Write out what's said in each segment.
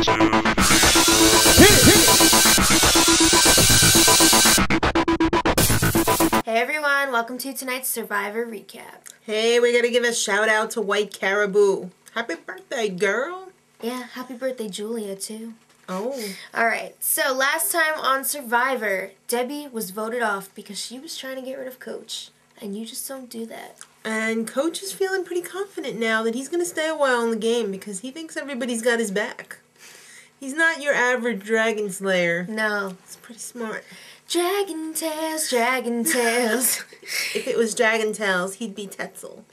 Hey everyone, welcome to tonight's Survivor recap. Hey, we gotta give a shout out to White Caribou. Happy birthday, girl. Yeah, happy birthday, Julia, too. Oh. Alright, so last time on Survivor, Debbie was voted off because she was trying to get rid of Coach. And you just don't do that. And Coach is feeling pretty confident now that he's going to stay a while in the game because he thinks everybody's got his back. He's not your average dragon slayer. No. He's pretty smart. Dragon tails, dragon tails. If it was dragon tails, he'd be Tetzel.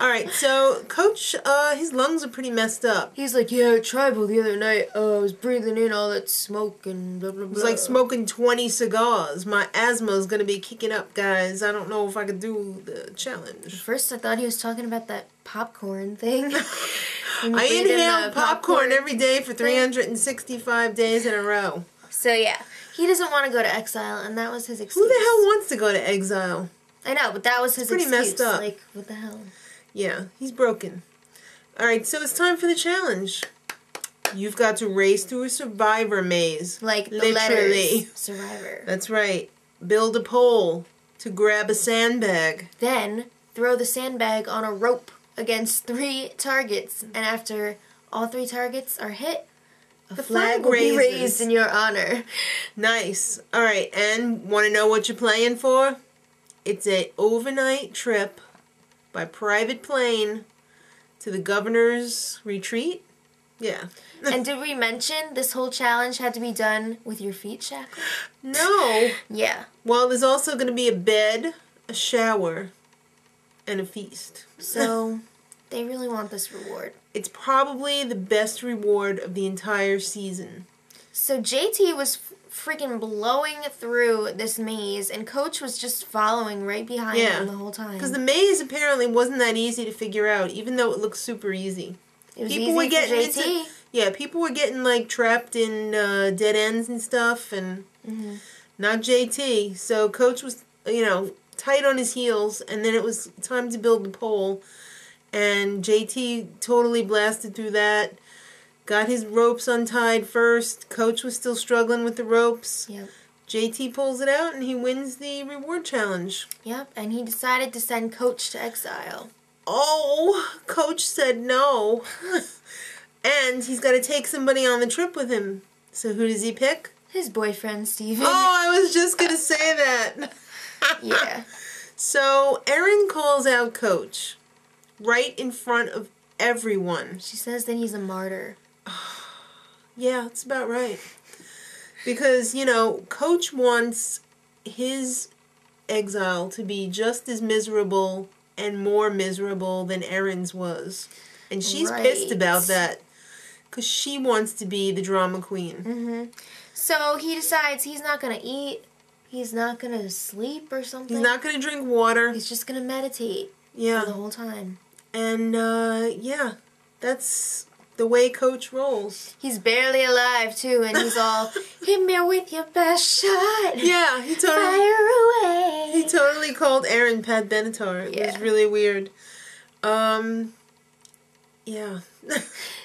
Alright, so Coach, his lungs are pretty messed up. He's like, yeah, tribal the other night, I was breathing in all that smoke and blah, blah, blah. It's like smoking 20 cigars. My asthma's gonna be kicking up, guys. I don't know if I could do the challenge. First, I thought he was talking about that popcorn thing. I inhale popcorn every day for 365 days in a row. So, yeah, he doesn't want to go to exile, and that was his excuse. Who the hell wants to go to exile? I know, but that was his excuse. Pretty messed up. Like, what the hell? Yeah, he's broken. Alright, so it's time for the challenge. You've got to race through a survivor maze. Like, literally. Letters, survivor. That's right. Build a pole to grab a sandbag. Then, throw the sandbag on a rope against 3 targets. And after all 3 targets are hit, the flag will be raised in your honor. Nice. Alright, and want to know what you're playing for? It's an overnight trip by private plane to the Governor's Retreat. Yeah. And did we mention this whole challenge had to be done with your feet shackled? No. Yeah. Well, there's also going to be a bed, a shower, and a feast. So, they really want this reward. It's probably the best reward of the entire season. So, JT was freaking blowing through this maze, and Coach was just following right behind him the whole time. Because the maze apparently wasn't that easy to figure out, even though it looked super easy. It was easy for JT. Yeah, people were getting like trapped in dead ends and stuff, and not JT. So Coach was, you know, tight on his heels, and then it was time to build the pole, and JT totally blasted through that. Got his ropes untied first. Coach was still struggling with the ropes. Yep. JT pulls it out and he wins the reward challenge. Yep, and he decided to send Coach to exile. Oh, Coach said no. And he's got to take somebody on the trip with him. So who does he pick? His boyfriend, Stephen. Oh, I was just going to say that. Yeah. So Erinn calls out Coach right in front of everyone. She says that he's a martyr. Yeah, that's about right. Because, you know, Coach wants his exile to be just as miserable and more miserable than Erinn's was. And she's pissed about that. Because she wants to be the drama queen. So he decides he's not going to eat. He's not going to sleep or something. He's not going to drink water. He's just going to meditate. Yeah. For the whole time. And, yeah, that's the way Coach rolls. He's barely alive, too, and he's all, hit me with your best shot. Yeah, he totally... Fire away. He totally called Erinn Pat Benatar. It was really weird. Yeah.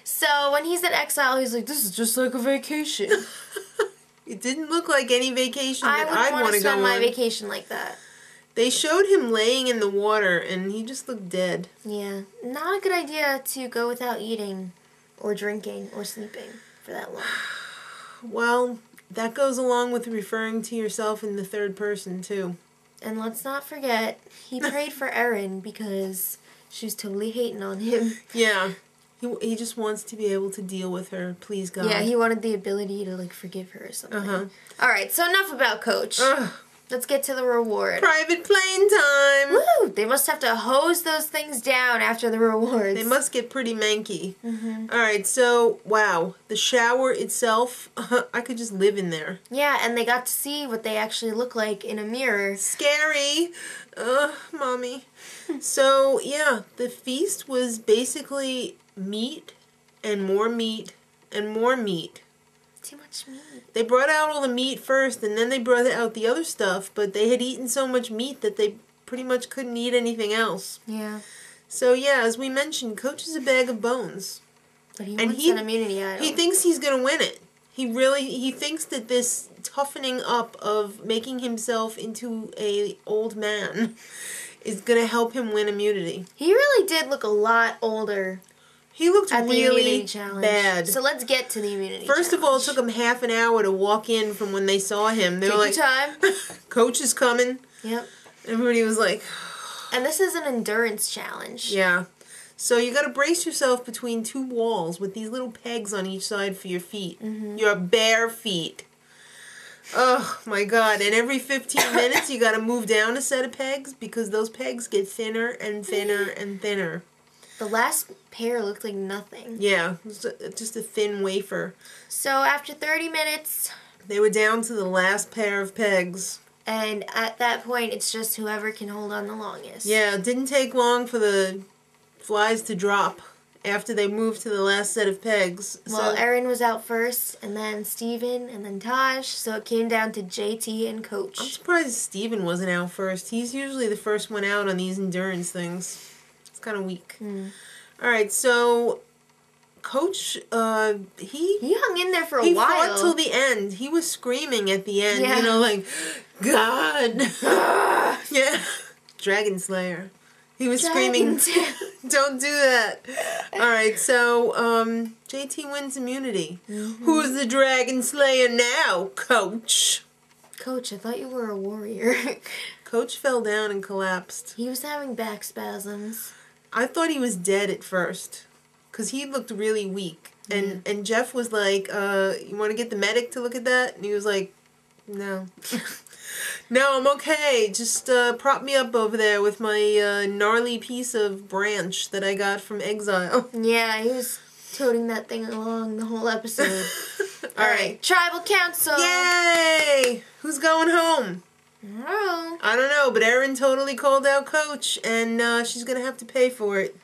So when he's in exile, he's like, this is just like a vacation. It didn't look like any vacation that I'd want to go on. I wouldn't want to spend my vacation like that. They showed him laying in the water, and he just looked dead. Yeah. Not a good idea to go without eating or drinking or sleeping for that long. Well, that goes along with referring to yourself in the third person, too. And let's not forget, he prayed for Erinn because she was totally hating on him. Yeah. He just wants to be able to deal with her. Please, God. Yeah, he wanted the ability to, like, forgive her or something. All right, so enough about Coach. Let's get to the reward. Private plane time! Woo! They must have to hose those things down after the rewards. They must get pretty manky. Alright, so, wow. The shower itself, I could just live in there. Yeah, and they got to see what they actually look like in a mirror. Scary! Mommy. So, yeah, the feast was basically meat and more meat and more meat. Too much meat. They brought out all the meat first, and then they brought out the other stuff, but they had eaten so much meat that they pretty much couldn't eat anything else. Yeah. So, yeah, as we mentioned, Coach is a bag of bones. But he wants an immunity idol. He thinks he's going to win it. He thinks that this toughening up of making himself into an old man is going to help him win immunity. He really did look a lot older. He looked really bad. So let's get to the immunity challenge. First of all, it took him half an hour to walk in from when they saw him. They were like, "Take your time. Coach is coming." Yep. Everybody was like... And this is an endurance challenge. Yeah. So you got to brace yourself between two walls with these little pegs on each side for your feet. Mm-hmm. Your bare feet. Oh, my God. And every 15 minutes, you got to move down a set of pegs because those pegs get thinner and thinner and thinner. The last pair looked like nothing. Yeah. It was just a thin wafer. So after 30 minutes... They were down to the last pair of pegs. And at that point, it's just whoever can hold on the longest. Yeah, it didn't take long for the flies to drop after they moved to the last set of pegs. Well, so Erinn was out first, and then Stephen, and then Taj, so it came down to JT and Coach. I'm surprised Stephen wasn't out first. He's usually the first one out on these endurance things. It's kind of weak. Mm. All right, so... Coach, he hung in there for a while. He fought till the end. He was screaming at the end, yeah. You know, like, God. Yeah. Dragon Slayer. He was Dragon screaming, don't do that. All right, so JT wins immunity. Mm-hmm. Who's the Dragon Slayer now, Coach? Coach, I thought you were a warrior. Coach fell down and collapsed. He was having back spasms. I thought he was dead at first. Because he looked really weak. And, and Jeff was like, you want to get the medic to look at that? And he was like, no. No, I'm okay. Just prop me up over there with my gnarly piece of branch that I got from exile. Yeah, he was toting that thing along the whole episode. All right. Tribal council. Yay! Who's going home? I don't know, but Erinn totally called out Coach. And she's going to have to pay for it.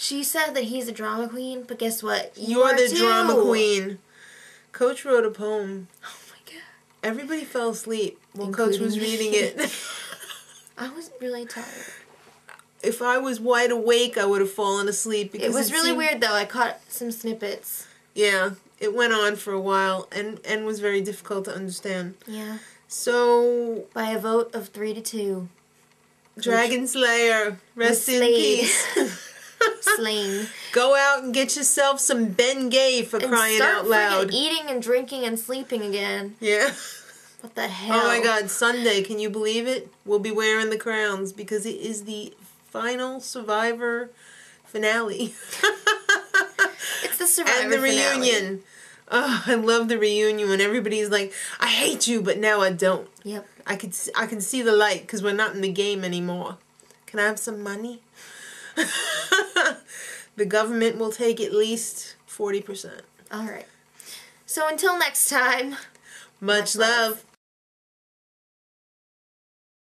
She said that he's a drama queen, but guess what? You're the drama queen. Coach wrote a poem. Oh my God. Everybody fell asleep while Coach was reading it. I was really tired. If I was wide awake, I would have fallen asleep. Because it was really weird, though. I caught some snippets. Yeah. It went on for a while and was very difficult to understand. Yeah. So... By a vote of 3-2. Dragon Slayer. Rest in peace. Slain. Go out and get yourself some Bengay for crying out loud. Eating and drinking and sleeping again. Yeah. What the hell? Oh my God, Sunday, can you believe it? We'll be wearing the crowns because it is the final Survivor finale. It's the Survivor and the reunion. Oh, I love the reunion when everybody's like, I hate you, but now I don't. Yep. I can see the light because we're not in the game anymore. Can I have some money? The government will take at least 40%. All right. So until next time. Much love.